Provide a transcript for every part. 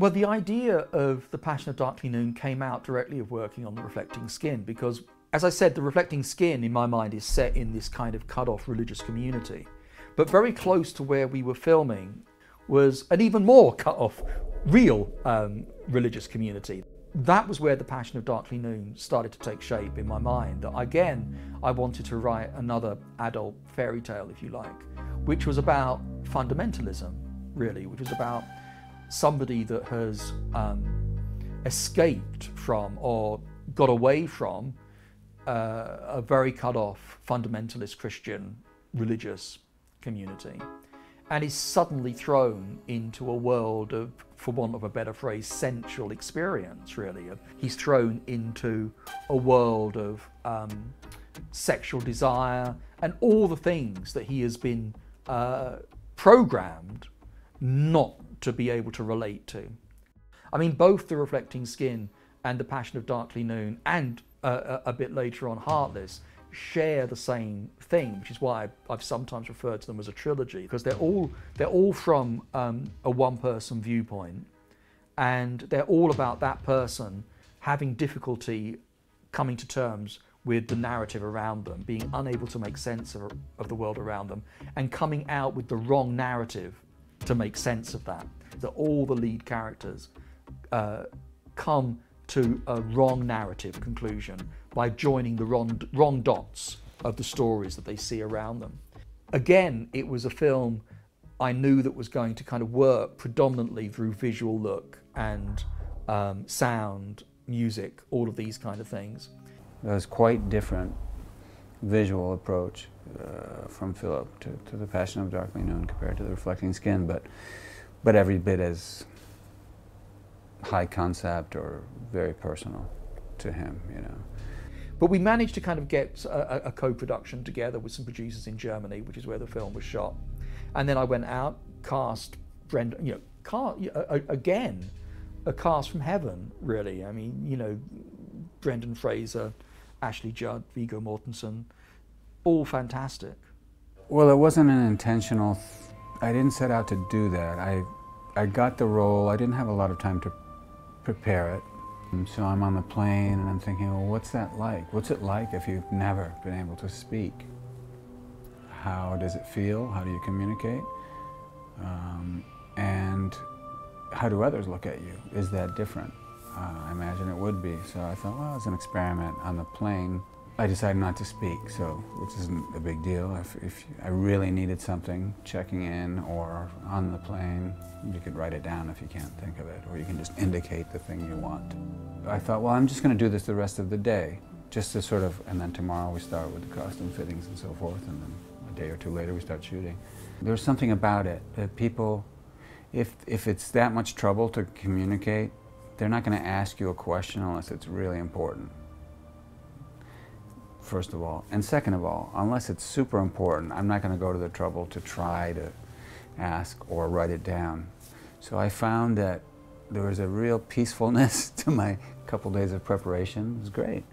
Well, the idea of The Passion of Darkly Noon came out directly of working on The Reflecting Skin, because, as I said, The Reflecting Skin, in my mind, is set in this kind of cut-off religious community. But very close to where we were filming was an even more cut-off, real religious community. That was where The Passion of Darkly Noon started to take shape in my mind. Again, I wanted to write another adult fairy tale, if you like, which was about fundamentalism, really, which was about somebody that has escaped from or got away from a very cut-off fundamentalist Christian religious community and is suddenly thrown into a world of, for want of a better phrase, sensual experience, really. He's thrown into a world of sexual desire and all the things that he has been programmed not to be able to relate to. I mean, both The Reflecting Skin and The Passion of Darkly Noon and a bit later on Heartless share the same thing, which is why I've sometimes referred to them as a trilogy, because they're all from a one-person viewpoint, and they're all about that person having difficulty coming to terms with the narrative around them, being unable to make sense of the world around them, and coming out with the wrong narrative to make sense of that. That all the lead characters come to a wrong narrative conclusion by joining the wrong dots of the stories that they see around them. Again, it was a film I knew that was going to kind of work predominantly through visual look and sound, music, all of these kind of things. It was quite different visual approach from Philip to The Passion of Darkly Noon compared to The Reflecting Skin, but every bit as high concept or very personal to him, you know. But we managed to kind of get a co-production together with some producers in Germany, which is where the film was shot. And then I went out, cast Brendan, you know, again, a cast from heaven, really. I mean, you know, Brendan Fraser, Ashley Judd, Viggo Mortensen, all fantastic. Well, it wasn't an intentional, I didn't set out to do that. I got the role, I didn't have a lot of time to prepare it. So I'm on the plane and I'm thinking, well, what's that like? What's it like if you've never been able to speak? How does it feel? How do you communicate? And how do others look at you? Is that different? I imagine it would be. So I thought, well, it's an experiment on the plane. I decided not to speak, so which isn't a big deal. If I really needed something, checking in or on the plane, you could write it down if you can't think of it, or you can just indicate the thing you want. I thought, well, I'm just going to do this the rest of the day, just to sort of, and then tomorrow we start with the costume fittings and so forth, and then a day or two later we start shooting. There's something about it that people, if it's that much trouble to communicate, they're not going to ask you a question unless it's really important, first of all. And second of all, unless it's super important, I'm not going to go to the trouble to try to ask or write it down. So I found that there was a real peacefulness to my couple days of preparation. It was great.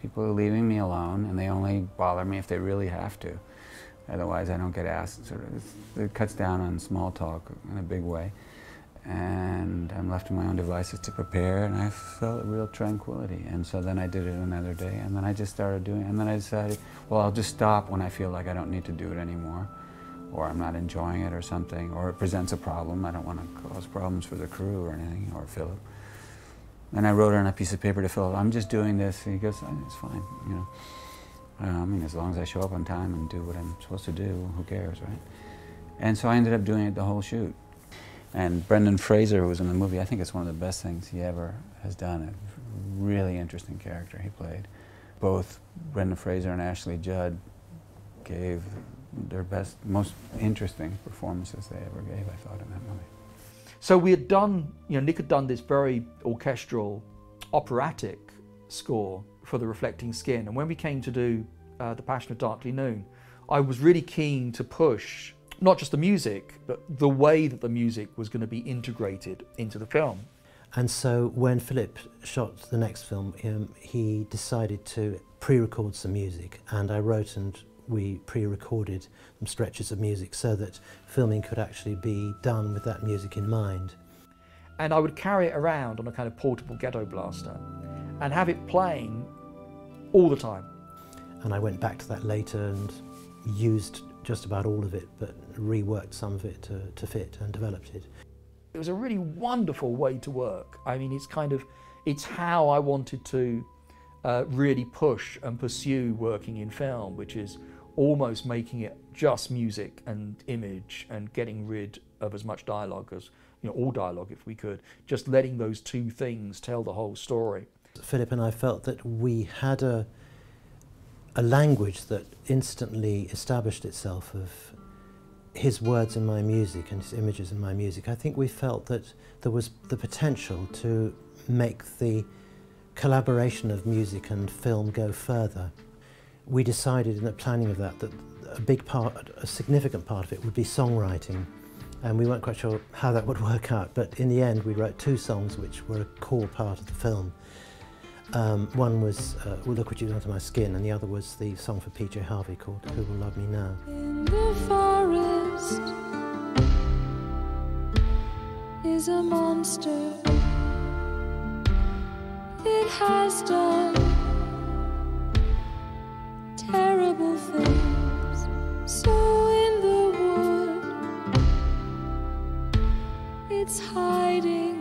People are leaving me alone, and they only bother me if they really have to. Otherwise, I don't get asked. Sort of, it cuts down on small talk in a big way. And I'm left to my own devices to prepare, and I felt a real tranquility. And so then I did it another day, and then I just started doing it, and then I decided, well, I'll just stop when I feel like I don't need to do it anymore, or I'm not enjoying it or something, or it presents a problem. I don't want to cause problems for the crew or anything, or Philip. And I wrote on a piece of paper to Philip, I'm just doing this, and he goes, oh, it's fine, you know. I mean, as long as I show up on time and do what I'm supposed to do, who cares, right? And so I ended up doing it the whole shoot. And Brendan Fraser, who was in the movie, I think it's one of the best things he ever has done. A really interesting character he played. Both Brendan Fraser and Ashley Judd gave their best, most interesting performances they ever gave, I thought, in that movie. So we had done, you know, Nick had done this very orchestral, operatic score for The Reflecting Skin. And when we came to do The Passion of Darkly Noon, I was really keen to push not just the music, but the way that the music was going to be integrated into the film. And so when Philip shot the next film, he decided to pre-record some music, and I wrote and we pre-recorded some stretches of music so that filming could actually be done with that music in mind. and I would carry it around on a kind of portable ghetto blaster and have it playing all the time. And I went back to that later and used just about all of it, but reworked some of it to fit and developed it. It was a really wonderful way to work. I mean, it's kind of, it's how I wanted to really push and pursue working in film, which is almost making it just music and image and getting rid of as much dialogue as, you know, all dialogue if we could, just letting those two things tell the whole story. Philip and I felt that we had a language that instantly established itself of his words in my music and his images in my music. I think we felt that there was the potential to make the collaboration of music and film go further. We decided in the planning of that that a big part, a significant part of it would be songwriting, and we weren't quite sure how that would work out, but in the end we wrote two songs which were a core part of the film. One was Look What You've Done to My Skin, and the other was the song for PJ Harvey called Who Will Love Me Now. In the forest is a monster. It has done terrible things. So in the wood it's hiding.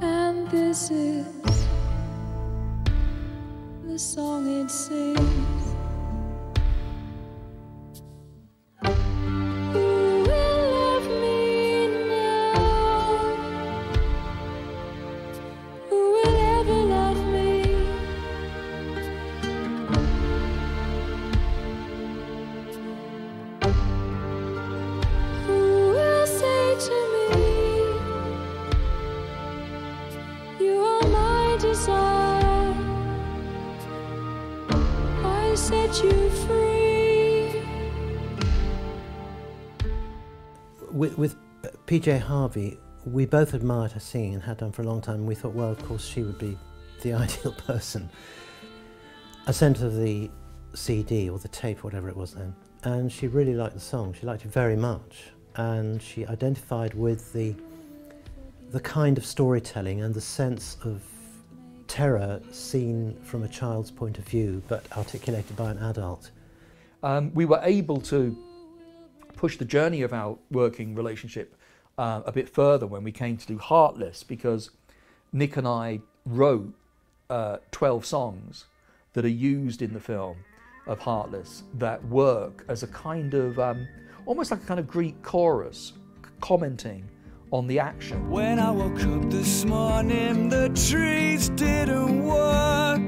And this is the song it sings. With PJ Harvey, we both admired her singing and had done for a long time, and we thought, well, of course she would be the ideal person. I sent her the CD or the tape, whatever it was then, and she really liked the song. She liked it very much, and she identified with the kind of storytelling and the sense of terror seen from a child's point of view but articulated by an adult. We were able to push the journey of our working relationship a bit further when we came to do Heartless, because Nick and I wrote 12 songs that are used in the film of Heartless that work as a kind of, almost like a kind of Greek chorus commenting on the action. When I woke up this morning, the trees didn't work,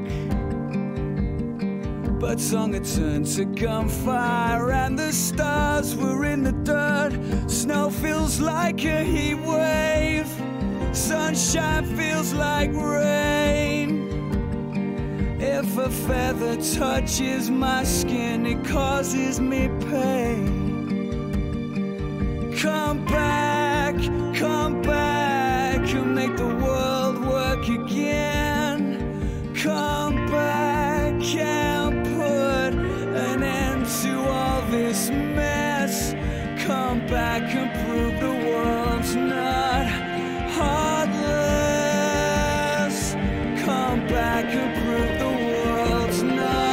but song had turned to gunfire and the stars were in the dirt. Snow feels like a heat wave, sunshine feels like rain. If a feather touches my skin, it causes me pain. Come back, come back, and make the world work again. Come back and put an end to all this mess. Come back and prove the world's not heartless. Come back and prove the world's not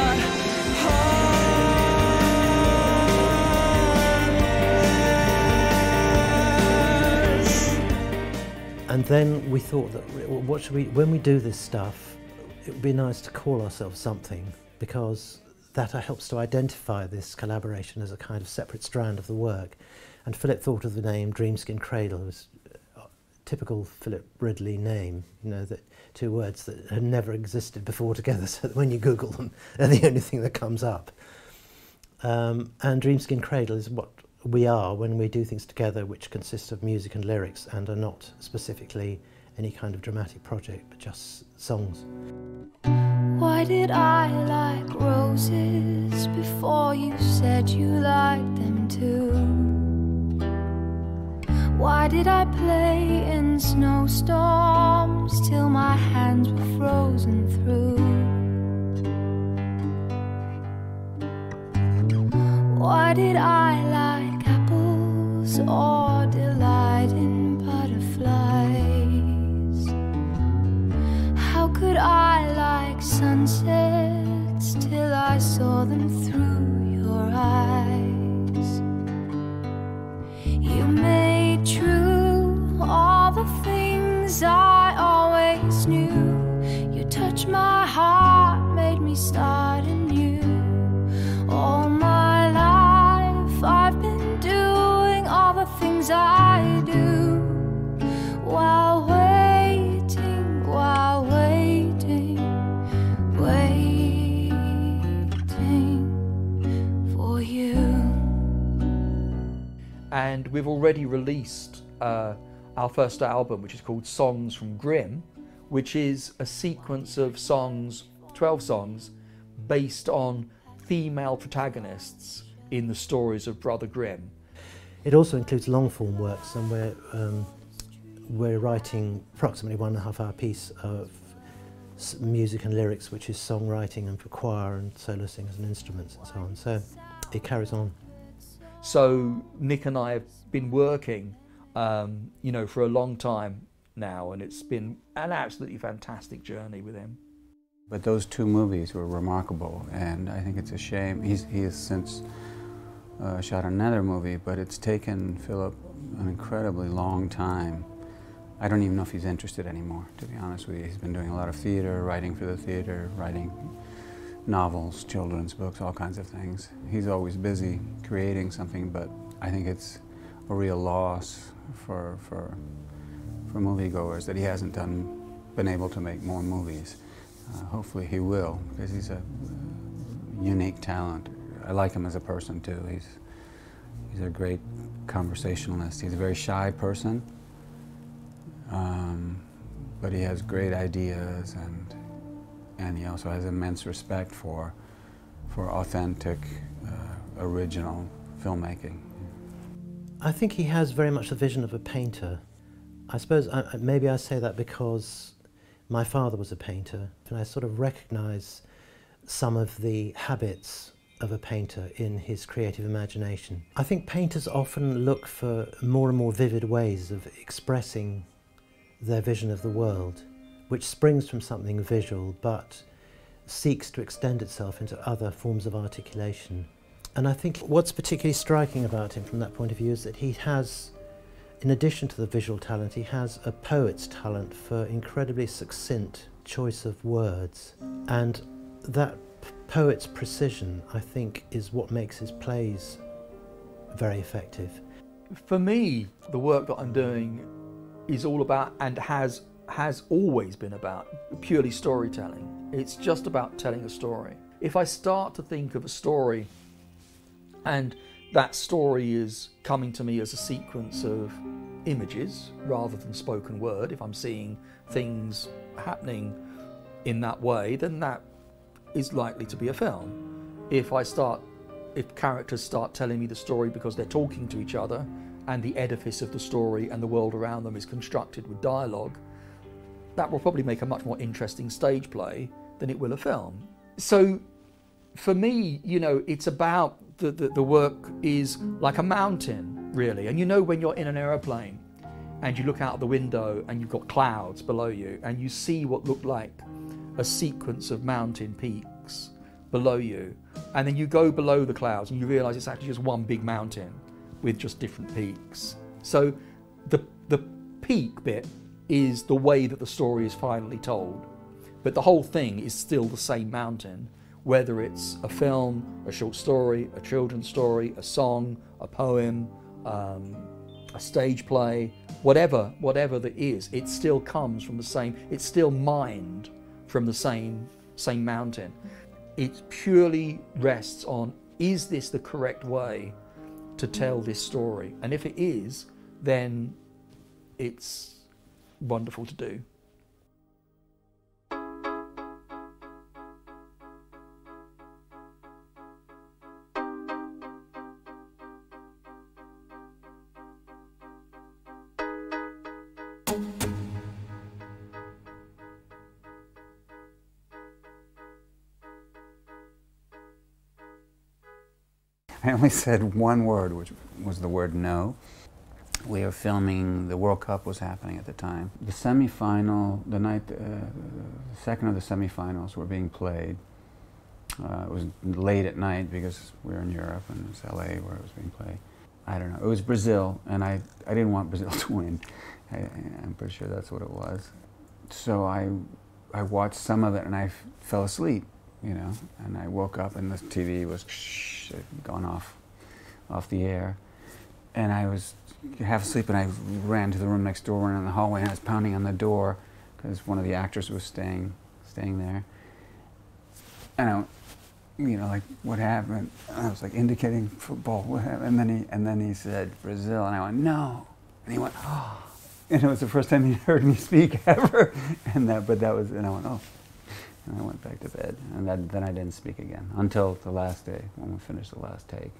And then we thought that, what should we, when we do this stuff, it would be nice to call ourselves something, because that helps to identify this collaboration as a kind of separate strand of the work. And Philip thought of the name Dreamskin Cradle. It was a typical Philip Ridley name, you know, that two words that had never existed before together, so that when you Google them, they're the only thing that comes up. And Dreamskin Cradle is what we are when we do things together which consist of music and lyrics and are not specifically any kind of dramatic project but just songs. Why did I like roses before you said you liked them too? Why did I play in snowstorms till my hands were frozen through? Why did I like apples or delight in sunsets till I saw them through your eyes. You made true all the things I always knew. You touched my heart, made me start anew. All my life I've been doing all the things I do, while waiting, while waiting, waiting for you. And we've already released our first album, which is called Songs from Grimm, which is a sequence of songs, 12 songs, based on female protagonists in the stories of Brother Grimm. It also includes long-form works, and we're writing approximately 1.5 hour piece of music and lyrics, which is songwriting and for choir and solo singers and instruments and so on. So it carries on. So Nick and I have been working, you know, for a long time now, and it's been an absolutely fantastic journey with him. But those two movies were remarkable, and I think it's a shame. He has since shot another movie, but it's taken Philip an incredibly long time. I don't even know if he's interested anymore, to be honest with you. He's been doing a lot of theater, writing for the theater, writing novels, children's books, all kinds of things. He's always busy creating something, but I think it's a real loss for moviegoers that he hasn't been able to make more movies. Hopefully he will, because he's a unique talent. I like him as a person too. He's a great conversationalist. He's a very shy person, but he has great ideas, and he also has immense respect for authentic, original filmmaking. I think he has very much the vision of a painter. I suppose maybe I say that because my father was a painter, and I sort of recognize some of the habits of a painter in his creative imagination. I think painters often look for more and more vivid ways of expressing their vision of the world, which springs from something visual but seeks to extend itself into other forms of articulation. And I think what's particularly striking about him from that point of view is that he has, in addition to the visual talent, he has a poet's talent for incredibly succinct choice of words. And that poet's precision, I think, is what makes his plays very effective. For me, the work that I'm doing is all about, and has always been about, purely storytelling. It's just about telling a story. If I start to think of a story, and that story is coming to me as a sequence of images rather than spoken word, if I'm seeing things happening in that way, then that is likely to be a film. If characters start telling me the story because they're talking to each other, and the edifice of the story and the world around them is constructed with dialogue, that will probably make a much more interesting stage play than it will a film. So for me, you know, it's about the work is like a mountain, really. And you know, when you're in an aeroplane and you look out the window and you've got clouds below you and you see what looked like a sequence of mountain peaks below you, and then you go below the clouds and you realize it's actually just one big mountain with just different peaks. So the peak bit is the way that the story is finally told, but the whole thing is still the same mountain, whether it's a film, a short story, a children's story, a song, a poem, a stage play, whatever that is, it still comes from the same, it's still mined from the same mountain. It purely rests on, is this the correct way to tell this story? And if it is, then it's wonderful to do. I only said one word, which was the word no. We were filming, the World Cup was happening at the time. The semi-final, the night, the second of the semi-finals were being played. It was late at night because we were in Europe and it was LA where it was being played. I don't know, it was Brazil, and I didn't want Brazil to win. I'm pretty sure that's what it was. So I watched some of it and I fell asleep, you know, and I woke up and the TV was gone off the air. And I was half asleep and I ran to the room next door, and in the hallway, and I was pounding on the door because one of the actors was staying there. And I, you know, like, what happened? And I was like indicating football, what happened? And then he said, Brazil, and I went, no. And he went, oh. And it was the first time he'd heard me speak ever. And I went, oh. And I went back to bed. And then I didn't speak again until the last day, when we finished the last take.